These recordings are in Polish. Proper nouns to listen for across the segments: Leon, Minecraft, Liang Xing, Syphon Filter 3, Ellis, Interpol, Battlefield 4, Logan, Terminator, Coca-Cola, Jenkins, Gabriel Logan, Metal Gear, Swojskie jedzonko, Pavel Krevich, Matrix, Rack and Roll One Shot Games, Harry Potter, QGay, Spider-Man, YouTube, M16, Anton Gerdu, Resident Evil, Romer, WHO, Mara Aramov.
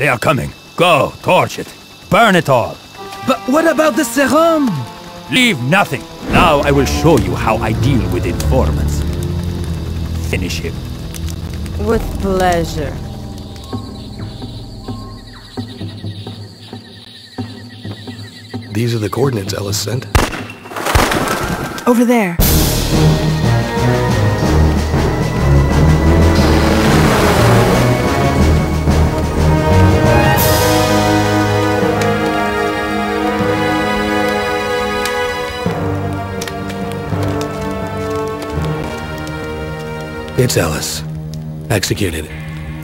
They are coming. Go, torch it. Burn it all. But what about the serum? Leave nothing. Now I will show you how I deal with informants. Finish him. With pleasure. These are the coordinates Ellis sent. Over there. It's Ellis. Executed.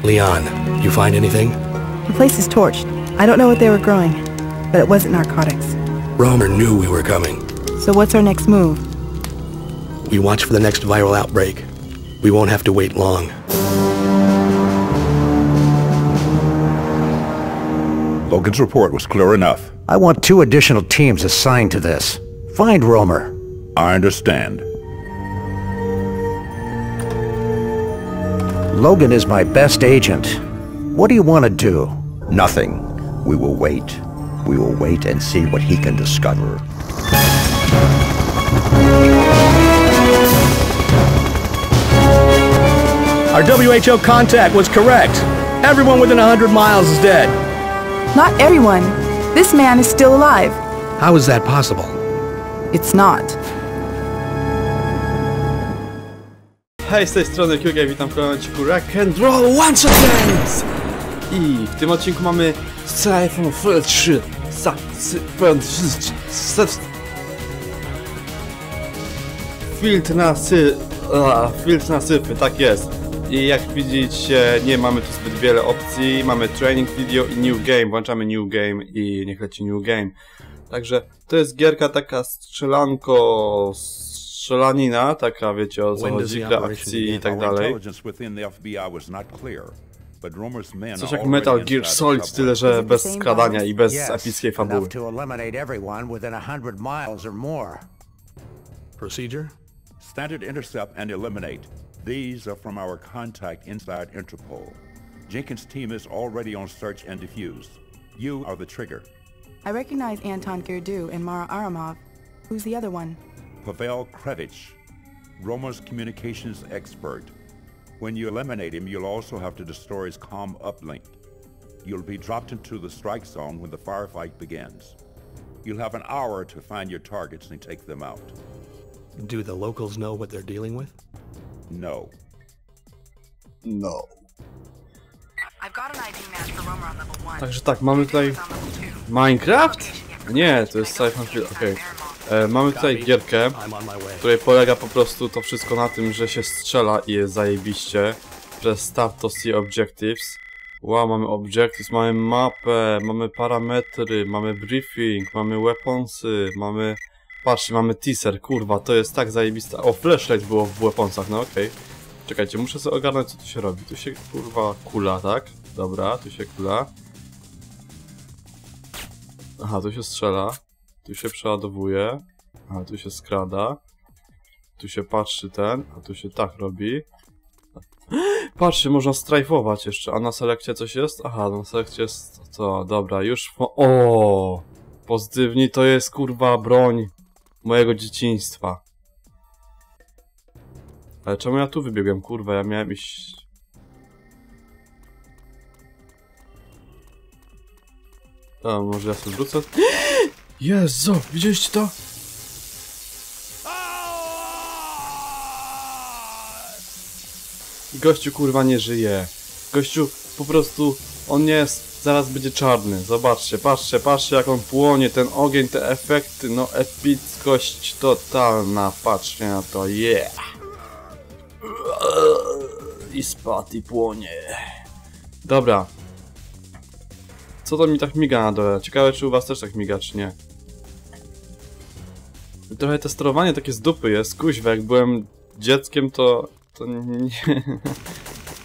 Leon, you find anything? The place is torched. I don't know what they were growing, but it wasn't narcotics. Romer knew we were coming. So what's our next move? We watch for the next viral outbreak. We won't have to wait long. Logan's report was clear enough. I want 2 additional teams assigned to this. Find Romer. I understand. Logan is my best agent. What do you want to do? Nothing. We will wait. We will wait and see what he can discover. Our WHO contact was correct. Everyone within 100 miles is dead. Not everyone. This man is still alive. How is that possible? It's not. Hej, z tej strony QGay, witam w kolejnym odcinku Rack and Roll One Shot Games! I w tym odcinku mamy Syphon Filter 3. Filtr na syfy, tak jest. I jak widzicie, nie mamy tu zbyt wiele opcji. Mamy training video i new game. Włączamy new game i niech leci new game. Także to jest gierka taka strzelanko... strzelanina, taka wiecie, o zawodnika, akcji i tak dalej. Coś jak Metal Gear Solid, tyle że bez skradania i bez epickiej fabuły. Procedure? Standard intercept and eliminate. These are from our contact inside Interpol. Jenkins' team is already on search and defuse. You are the trigger. I recognize Anton Gerdu and Mara Aramov. Who's the other one? Pavel Krevich, Romer's communications expert. When you eliminate him, you'll also have to destroy his comm uplink. You'll be dropped into the strike zone when the firefight begins. You'll have an hour to find your targets and take them out. Do the locals know what they're dealing with? No. No. I've got an ID match for Romer on level 1. Także tak, mamy tutaj Minecraft? Nie, to jest Syphon Filter. Okej. Mamy tutaj gierkę, w której polega po prostu to wszystko na tym, że się strzela i jest zajebiście. Przez start to see objectives. Wow, mamy objectives, mamy mapę, mamy parametry, mamy briefing, mamy weaponsy, mamy... Patrzcie, mamy teaser, kurwa, to jest tak zajebista. O, flashlight było w weaponsach, no okej. Czekajcie, muszę sobie ogarnąć, co tu się robi. Tu się, kurwa, kula, tak? Dobra, tu się kula. Aha, tu się strzela. Tu się przeładowuje, a tu się skrada, tu się patrzy ten, a tu się tak robi. Patrzcie, można strajfować jeszcze, a na selekcie coś jest? Aha, na selekcie jest to, dobra, już... O, pozytywni to jest kurwa broń mojego dzieciństwa. Ale czemu ja tu wybiegłem, kurwa, ja miałem iść... A, może ja sobie wrócę? Jezu, widzieliście to? Gościu kurwa nie żyje. Gościu po prostu, on nie jest, zaraz będzie czarny. Zobaczcie, patrzcie, patrzcie jak on płonie, ten ogień, te efekty, no epickość totalna, patrzcie na to, yeah! I spadł i płonie. Dobra. Co to mi tak miga na dole? Ciekawe czy u was też tak miga, czy nie. Trochę to sterowanie takie z dupy jest, kuźwa, jak byłem dzieckiem to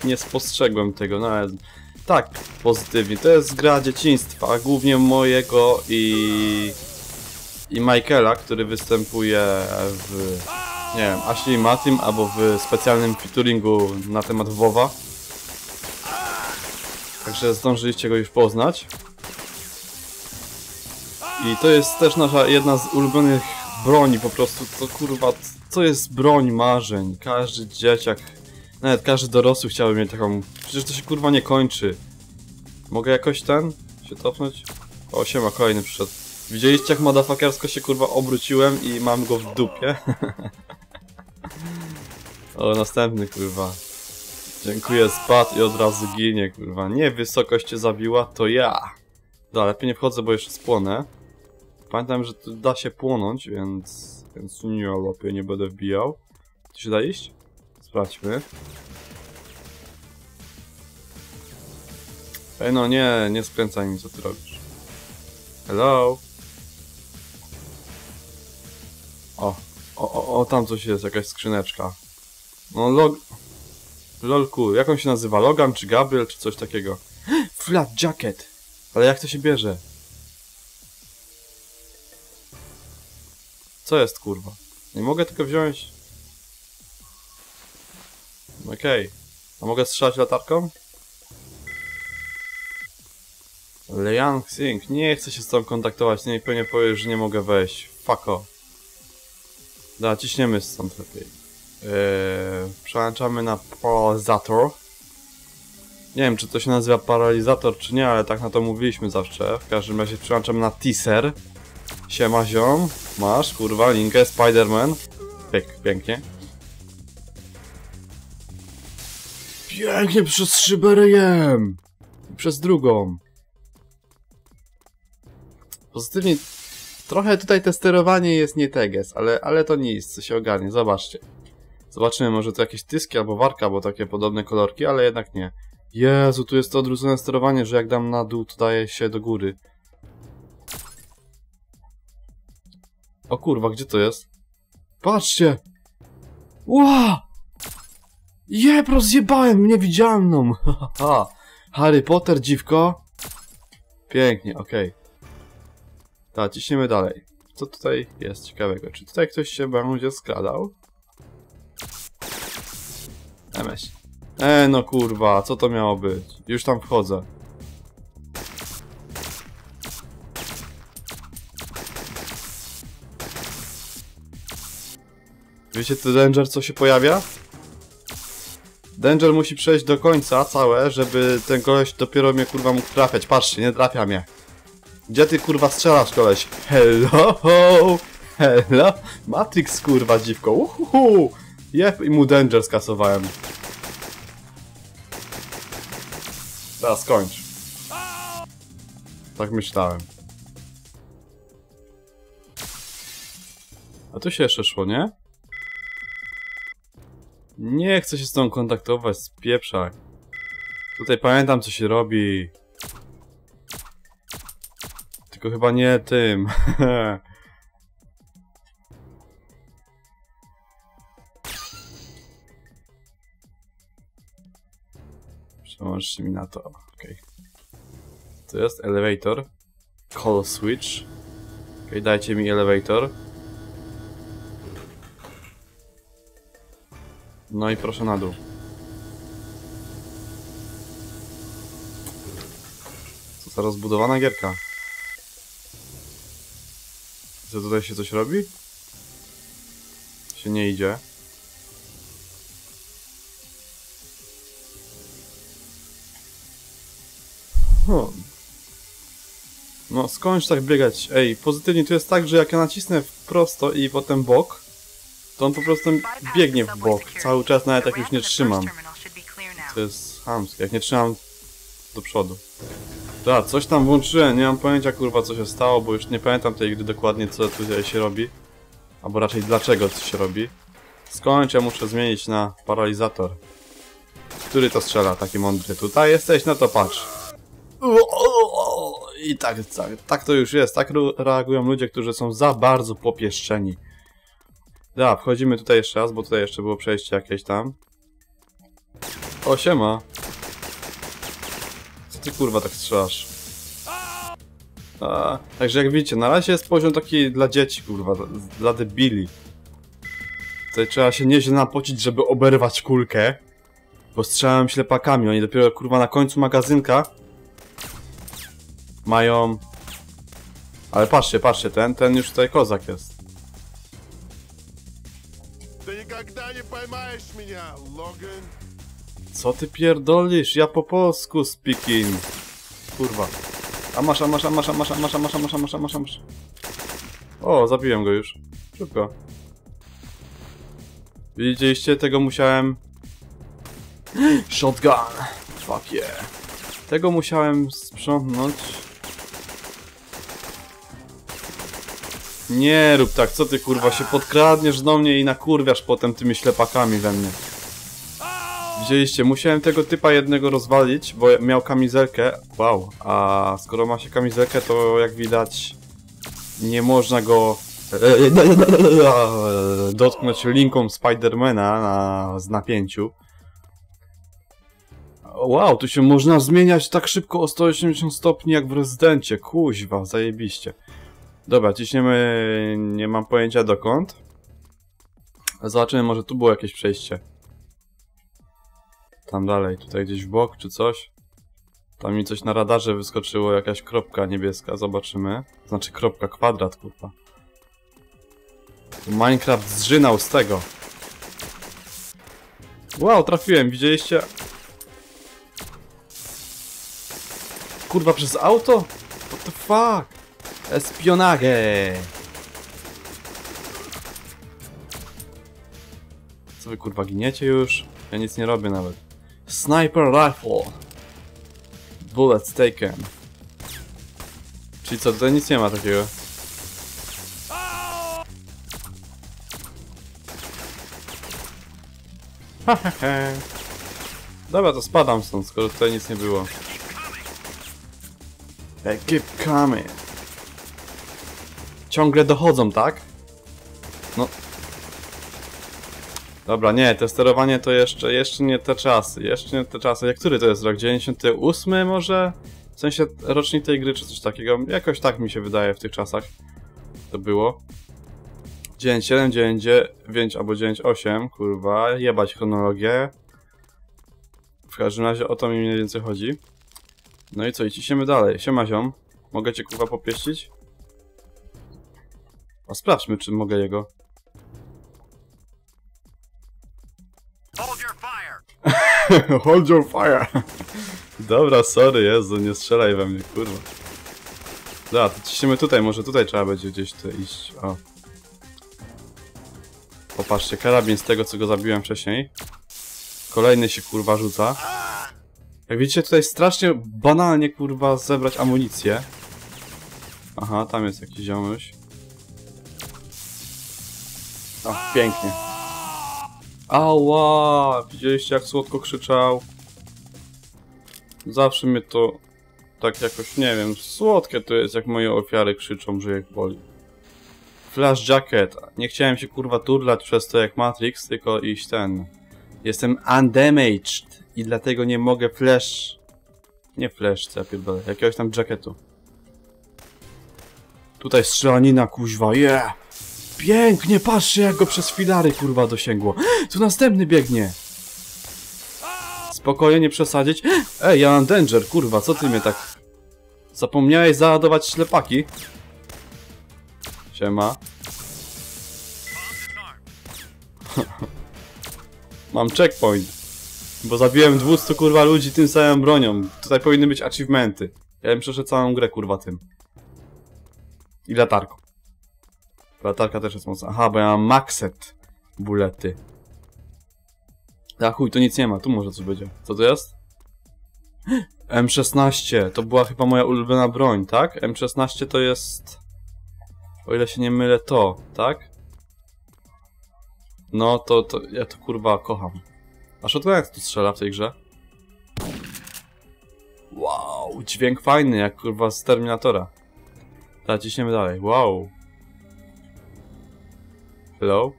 nie spostrzegłem tego, no ale tak pozytywnie, to jest gra dzieciństwa, głównie mojego i Michaela, który występuje w, nie wiem, Ashley Matim albo w specjalnym featuringu na temat WoWa. Także zdążyliście go już poznać. I to jest też nasza jedna z ulubionych broni po prostu. To kurwa, co jest broń marzeń. Każdy dzieciak, nawet każdy dorosły chciałby mieć taką. Przecież to się kurwa nie kończy. Mogę jakoś ten? Się cofnąć? O, siema, kolejny przyszedł. Widzieliście jak madafakersko się kurwa obróciłem i mam go w dupie? O, następny kurwa. Dziękuję, spadł i od razu ginie kurwa. Nie, wysokość cię zabiła, to ja. Da, lepiej nie wchodzę, bo jeszcze spłonę. Pamiętam, że tu da się płonąć, więc nie, lepiej nie będę wbijał. Tu się da iść? Sprawdźmy. Ej no nie, nie skręcaj mi, co ty robisz. Hello? O, tam coś jest, jakaś skrzyneczka. No lolku, jak on się nazywa? Logan czy Gabriel czy coś takiego? Flat jacket! Ale jak to się bierze? Co jest kurwa? Nie mogę tylko wziąć... Okej. A mogę strzelać latarką? Liang Xing, nie chcę się z tobą kontaktować, nie pewnie powiesz, że nie mogę wejść. Fuck off. Da, ciśniemy stąd lepiej. Przełączamy na paralizator. Nie wiem, czy to się nazywa paralizator, czy nie, ale tak na to mówiliśmy zawsze. W każdym razie przełączam na teaser. Siema ziom, masz kurwa linkę, Spider-Man. Pięknie. Pięknie przez szybę ryjem. I przez drugą. Pozytywnie, trochę tutaj te sterowanie jest nie teges, ale to nie jest, co się ogarnie, zobaczcie. Zobaczymy, może to jakieś tyski albo warka, bo takie podobne kolorki, ale jednak nie. Jezu, tu jest to odwrócone sterowanie, że jak dam na dół, to daje się do góry. O kurwa, gdzie to jest? Patrzcie! Ła! Rozjebałem niewidzialną! Harry Potter, dziwko! Pięknie, okej. Tak, ciśniemy dalej. Co tutaj jest ciekawego? Czy tutaj ktoś się będzie skradał? MS. No kurwa, co to miało być? Już tam wchodzę. Wiecie ten danger, co się pojawia? Danger musi przejść do końca całe, żeby ten koleś dopiero mnie kurwa mógł trafiać. Patrzcie, nie trafia mnie. Gdzie ty kurwa strzelasz koleś? Hello! Hello! Matrix kurwa dziwko! Uhuhu! Jep i mu danger skasowałem. Teraz skończ. Tak myślałem. A tu się jeszcze szło, nie? Nie chcę się z tą kontaktować, spieprzaj. Tutaj pamiętam co się robi. Tylko chyba nie tym. Przełączcie mi na to. Okej. To jest elevator. Call switch. Okej, dajcie mi elevator. No i proszę na dół. Co za rozbudowana gierka. Co tutaj się coś robi? Się nie idzie. No skończ tak biegać. Ej, pozytywnie tu jest tak, że jak ja nacisnę w prosto i potem bok, to on po prostu biegnie w bok. Cały czas, nawet jak już nie trzymam. To jest chamskie, jak nie trzymam do przodu. Tak, coś tam włączyłem, nie mam pojęcia kurwa co się stało, bo już nie pamiętam tej gry dokładnie co tutaj się robi. Albo raczej dlaczego co się robi. Skończę, muszę zmienić na paralizator. Który to strzela, taki mądry? Tutaj jesteś, no to patrz. I tak to już jest, tak reagują ludzie, którzy są za bardzo popieszczeni. Da, wchodzimy tutaj jeszcze raz, bo tutaj jeszcze było przejście jakieś tam. O, siema. Ty kurwa tak strzelasz. Także jak widzicie, na razie jest poziom taki dla dzieci kurwa, dla debili. Tutaj trzeba się nieźle napocić, żeby oberwać kulkę. Postrzałem ślepakami, oni dopiero kurwa na końcu magazynka mają... Ale patrzcie, patrzcie, ten już tutaj kozak jest. Co ty pierdolisz? Ja po polsku speaking. Kurwa. A masz. O, zabiłem go już. Szybko. Widzieliście? Tego musiałem... Shotgun! Fuck yeah. Tego musiałem sprzątnąć. Nie rób tak, co ty kurwa się podkradniesz do mnie i nakurwiasz potem tymi ślepakami we mnie. Widzieliście, musiałem tego typa jednego rozwalić, bo miał kamizelkę. Wow, a skoro ma się kamizelkę, to jak widać nie można go dotknąć linką Spidermana z napięciu. Wow, tu się można zmieniać tak szybko o 180 stopni jak w Rezydencie, kuźwa, zajebiście. Dobra, ciśniemy, nie mam pojęcia dokąd. Zobaczymy, może tu było jakieś przejście. Tam dalej, tutaj gdzieś w bok czy coś. Tam mi coś na radarze wyskoczyło, jakaś kropka niebieska, zobaczymy. Znaczy kropka, kwadrat, kurwa. Minecraft zżynał z tego. Wow, trafiłem, widzieliście? Kurwa, przez auto? What the fuck? Espionage! Co wy kurwa giniecie już? Ja nic nie robię nawet. Sniper rifle! Bullets taken. Czyli co, tutaj nic nie ma takiego. Dobra, to spadam stąd, skoro tutaj nic nie było. They keep coming. Ciągle dochodzą, tak? No. Dobra, nie, to sterowanie to jeszcze nie te czasy, Jak który to jest rok? 98 może? W sensie rocznik tej gry czy coś takiego? Jakoś tak mi się wydaje w tych czasach to było. 97, 99 albo 98, kurwa, jebać chronologię. W każdym razie o to mi mniej więcej chodzi. No i co, i ciśniemy dalej. Siema ziom, mogę cię kurwa popieścić? A sprawdźmy, czy mogę jego. Hold your fire! Hold your fire! Dobra, sorry, Jezu, nie strzelaj we mnie, kurwa. Da, to ciśniemy tutaj, może tutaj trzeba będzie gdzieś tu iść, o. Popatrzcie, karabin z tego, co go zabiłem wcześniej. Kolejny się, kurwa, rzuca. Jak widzicie, tutaj strasznie banalnie, kurwa, zebrać amunicję. Aha, tam jest jakiś ziomuś. O, pięknie. Ała! Widzieliście, jak słodko krzyczał? Zawsze mnie to... Tak jakoś, nie wiem, słodkie to jest, jak moje ofiary krzyczą, że ich boli. Flash jacket. Nie chciałem się, kurwa, turlać przez to jak Matrix, tylko iść ten... Jestem undamaged i dlatego nie mogę flash... Nie flash, co ja pierdolę, jakiegoś tam jackietu. Tutaj strzelanina, kuźwa, yeah! Pięknie, patrzcie jak go przez filary kurwa dosięgło. Tu następny biegnie. Spokojnie, nie przesadzić. Ej, ja mam danger, kurwa, co ty mnie tak... Zapomniałeś załadować ślepaki? Siema. Mam checkpoint. Bo zabiłem 200 kurwa ludzi tym samym bronią. Tutaj powinny być achievementy. Ja bym przeszedł całą grę kurwa tym. I latarką. Latarka też jest mocna. Aha, bo ja mam maxet bulety. A chuj, tu nic nie ma. Tu może coś będzie. Co to jest? M16. To była chyba moja ulubiona broń, tak? M16 to jest... O ile się nie mylę, to, tak? No, to ja to kurwa kocham. A shotgunek tu strzela w tej grze? Wow, dźwięk fajny, jak kurwa z Terminatora. Tak, ciśniemy dalej. Wow. Hello?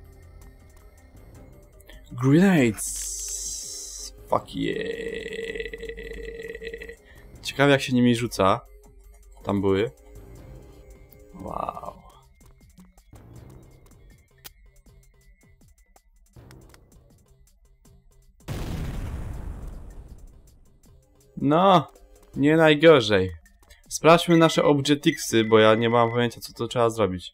Grenades! Fuck yeah! Ciekawe jak się nimi rzuca. Tam były. Wow. No, nie najgorzej. Sprawdźmy nasze objecticsy, bo ja nie mam pojęcia, co to trzeba zrobić.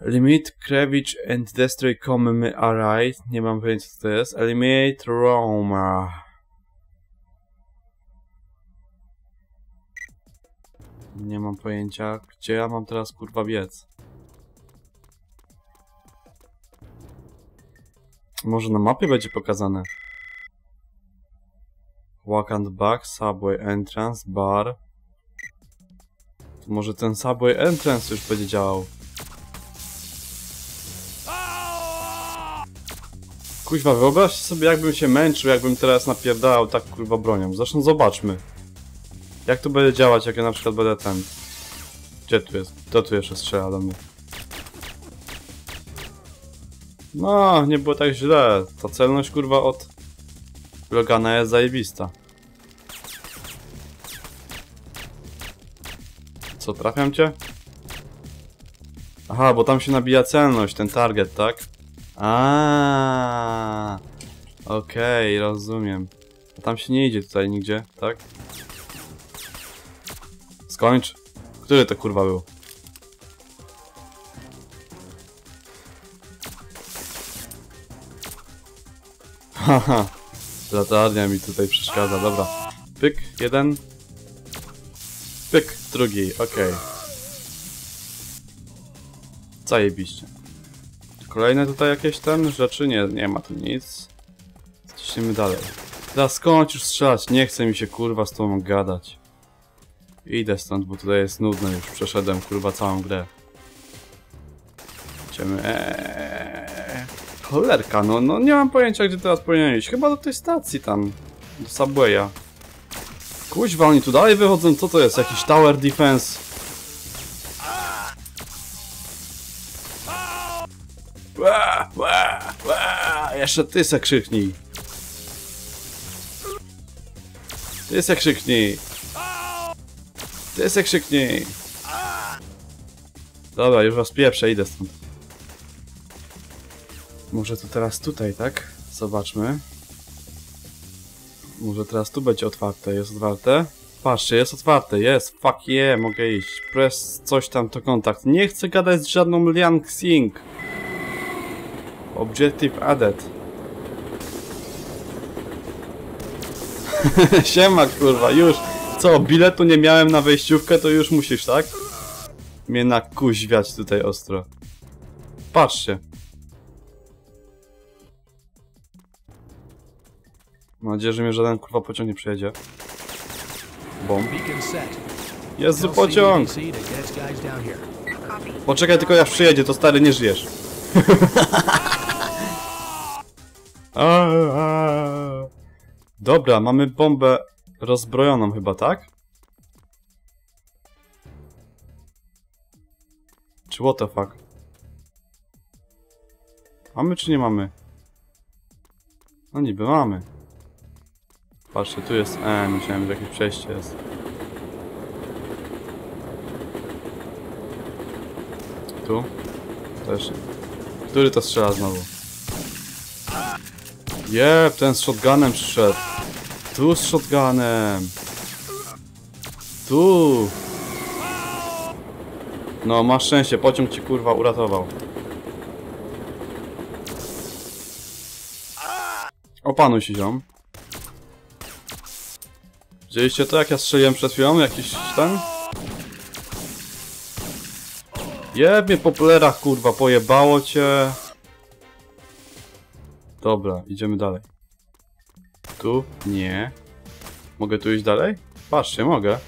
Eliminate Krevich and destroy common array. Nie mam pojęcia, co to jest. Eliminate Romer. Nie mam pojęcia, gdzie ja mam teraz kurwa biec. Może na mapie będzie pokazane. Walk and back, subway entrance, bar. To może ten subway entrance już będzie działał. Kuźwa, wyobraźcie sobie, jakbym się męczył, jakbym teraz napierdalał tak kurwa bronią. Zresztą zobaczmy, jak to będzie działać, jak ja na przykład będę ten... Gdzie tu jest? To tu jeszcze strzela do mnie. No, nie było tak źle. Ta celność kurwa od Logana jest zajebista. Co, trafiam cię? Aha, bo tam się nabija celność, ten target, tak? Aaaa, okej, rozumiem. A tam się nie idzie tutaj nigdzie, tak? Skończ. Który to kurwa był? Haha, latarnia mi tutaj przeszkadza, dobra. Pyk, jeden. Pyk, drugi, okej. Zajebiście. Kolejne tutaj jakieś tam rzeczy? Nie, nie ma tu nic. Ciśniemy dalej. Teraz skończ już strzelać, nie chce mi się kurwa z tobą gadać. Idę stąd, bo tutaj jest nudno już, przeszedłem kurwa całą grę. Idziemy, cholerka, no nie mam pojęcia, gdzie teraz powinienem iść. Chyba do tej stacji tam, do Subwaya. Kuźwa, oni tu dalej wychodzą, co to jest? Jakiś tower defense? Jeszcze ty se krzyknij. Ty se krzyknij. Ty se krzyknij. Dobra, już was pieprzę, idę stąd. Może to teraz tutaj, tak? Zobaczmy. Może teraz tu będzie otwarte, jest otwarte? Patrzcie, jest otwarte, jest, fuck yeah, mogę iść. Press coś tam to kontakt. Nie chcę gadać z żadną Liang Xing. Objective added. Siema kurwa, już. Co, biletu nie miałem na wejściówkę, to już musisz, tak? Mnie nakuźwiać tutaj ostro. Patrzcie. Mam nadzieję, że mnie żaden kurwa pociąg nie przejedzie. Bomb. Jezu, pociąg! Poczekaj tylko, jak przyjedzie, to stary, nie żyjesz. Dobra, mamy bombę rozbrojoną chyba, tak? Czy what the fuck? Mamy czy nie mamy? No niby mamy. Patrzcie, tu jest... myślałem, że jakieś przejście jest. Tu? Też. Który to strzela znowu? Jeb, ten z shotgunem przyszedł. Tu z shotgunem. Tu. No, masz szczęście, pociąg ci kurwa uratował. Opanuj się, ziom. Widzieliście to, jak ja strzeliłem przed chwilą? Jakiś ten? Jeb mnie po plerach, kurwa, pojebało cię. Dobra, idziemy dalej. Tu? Nie. Mogę tu iść dalej? Patrzcie, mogę.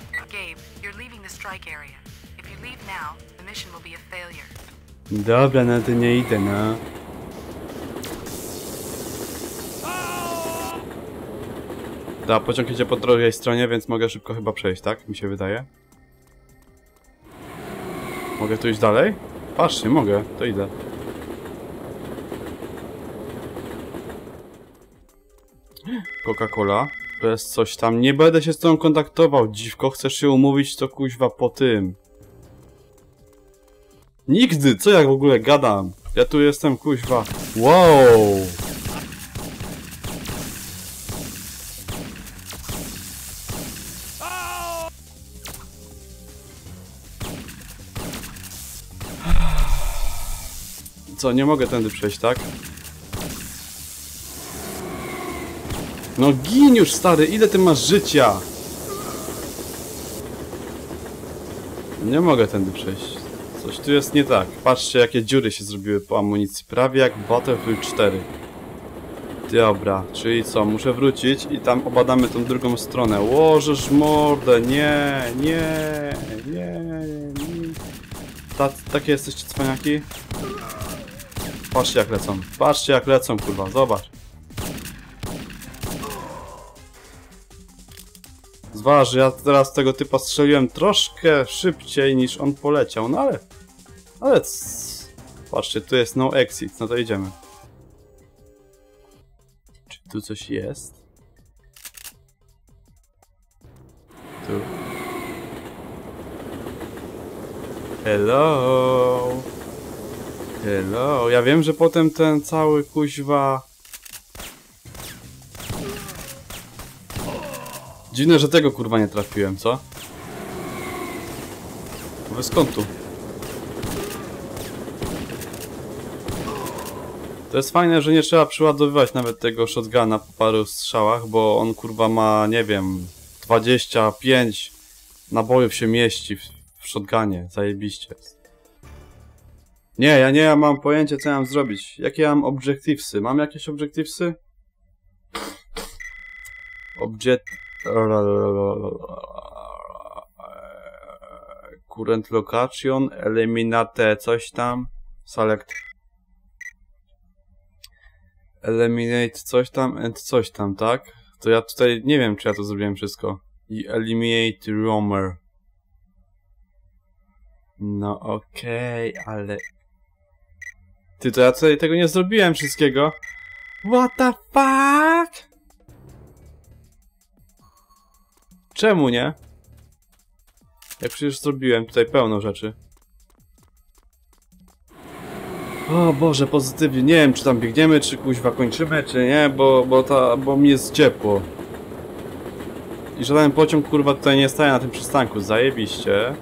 Dobra, na to nie idę, no. Da, pociąg idzie po drugiej stronie, więc mogę szybko chyba przejść, tak? Mi się wydaje. Mogę tu iść dalej? Patrzcie, mogę, to idę. Coca-Cola, to jest coś tam. Nie będę się z tobą kontaktował, dziwko. Chcesz się umówić, to kuźwa po tym. Nigdy! Co ja w ogóle gadam? Ja tu jestem, kuźwa. Wow! Co, nie mogę tędy przejść, tak? No gin już, stary, ile ty masz życia? Nie mogę tędy przejść. Coś tu jest nie tak. Patrzcie, jakie dziury się zrobiły po amunicji. Prawie jak Battlefield 4. Dobra, czyli co? Muszę wrócić i tam obadamy tą drugą stronę. Łożesz mordę, nie, nie, nie, nie. Takie jesteście cwaniaki? Patrzcie jak lecą, kurwa, zobacz. Zważ, ja teraz tego typa strzeliłem troszkę szybciej niż on poleciał, no ale... Ale... Patrzcie, tu jest no exit, no to idziemy. Czy tu coś jest? Tu. Hello! Hello! Ja wiem, że potem ten cały kuźwa... Dziwne, że tego kurwa nie trafiłem, co? Wy skąd tu? To jest fajne, że nie trzeba przyładowywać nawet tego shotguna po paru strzałach, bo on kurwa ma, nie wiem, 25 nabojów się mieści w shotgunie, zajebiście. Nie, ja nie mam pojęcia, co ja mam zrobić. Jakie ja mam objectivesy? Mam jakieś objectivesy? Current location, eliminate coś tam, select. Eliminate coś tam and coś tam, tak? To ja tutaj nie wiem, czy ja to zrobiłem wszystko. I eliminate Romer. No okej, ale... Ty, to ja tutaj tego nie zrobiłem wszystkiego. What the fuck? Czemu nie? Ja przecież zrobiłem tutaj pełno rzeczy. O Boże, pozytywnie. Nie wiem, czy tam biegniemy, czy kuźwa kończymy, czy nie, bo mi jest ciepło. I żaden pociąg kurwa tutaj nie staje na tym przystanku. Zajebiście.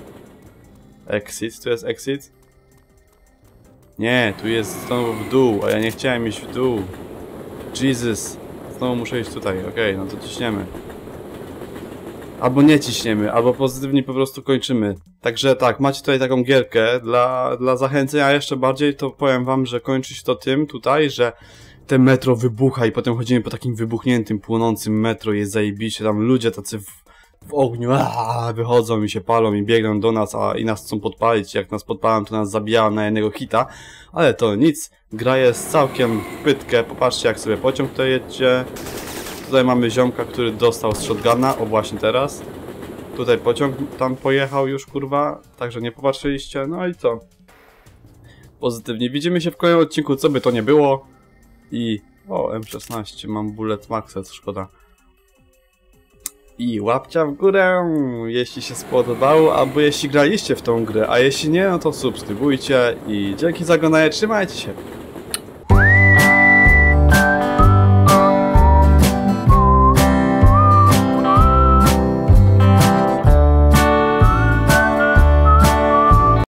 Exit, tu jest exit? Nie, tu jest znowu w dół, a ja nie chciałem iść w dół. Jesus. Znowu muszę iść tutaj, okej, no to ciśniemy. Albo nie ciśniemy, albo pozytywnie po prostu kończymy. Także tak, macie tutaj taką gierkę dla zachęcenia jeszcze bardziej, to powiem wam, że kończy się to tym tutaj, że te metro wybucha i potem chodzimy po takim wybuchniętym, płonącym metro, jest zajebiście, tam ludzie tacy w ogniu wychodzą i się palą i biegną do nas, a i nas chcą podpalić. Jak nas podpalą, to nas zabijają na jednego hita, ale to nic, gra jest całkiem w pytkę, popatrzcie jak sobie pociąg tutaj jedzie. Tutaj mamy ziomka, który dostał z shotguna, o właśnie teraz. Tutaj pociąg tam pojechał już, kurwa, także nie popatrzyliście, no i co? Pozytywnie, widzimy się w kolejnym odcinku, co by to nie było. I... o, M16, mam bullet maxa, co szkoda. I łapcia w górę, jeśli się spodobało, albo jeśli graliście w tą grę, a jeśli nie, no to subskrybujcie i dzięki za oglądanie, trzymajcie się!